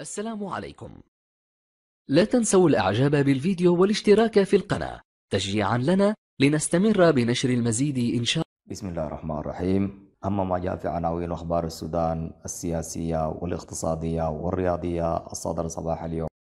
السلام عليكم. لا تنسوا الإعجاب بالفيديو والاشتراك في القناة تشجيعا لنا لنستمر بنشر المزيد إن شاء الله. بسم الله الرحمن الرحيم. أما ما جاء في عناوين أخبار السودان السياسية والاقتصادية والرياضية الصادرة صباح اليوم.